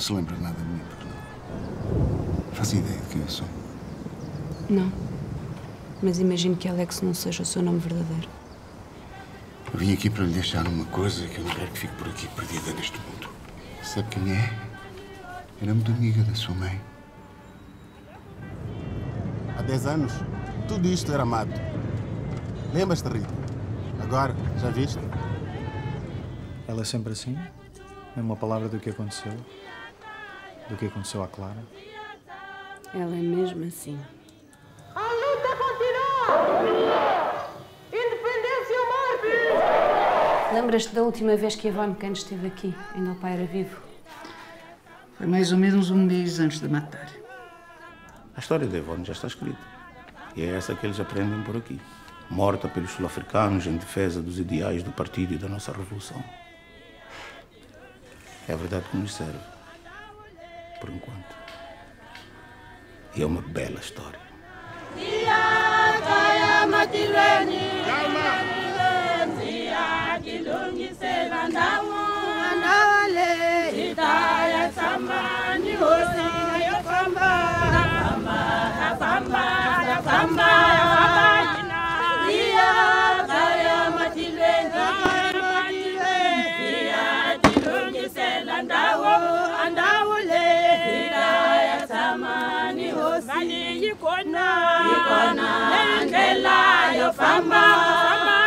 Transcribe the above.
não se lembra de nada de mim, porque não faz ideia de quem eu sou. Não. Mas imagino que Alex não seja o seu nome verdadeiro. Eu vim aqui para lhe deixar uma coisa que eu não quero que fique por aqui perdida neste mundo. Sabe quem é? Era muito amiga da sua mãe. Há 10 anos, tudo isto era mato. Lembras-te, Rita? Agora, já viste? Ela é sempre assim? É uma palavra do que aconteceu? Do que aconteceu à Clara? Ela é mesmo assim. A luta continua! Independência ou morte! Lembras-te da última vez que Yvonne Kane esteve aqui? Ainda o pai era vivo. Foi mais ou menos um mês antes de matar. A história de Yvonne já está escrita. E é essa que eles aprendem por aqui. Morta pelos sul-africanos em defesa dos ideais do partido e da nossa revolução. É a verdade que nos serve, por enquanto. E é uma bela história. Ikona, ikona, ndela yo famba.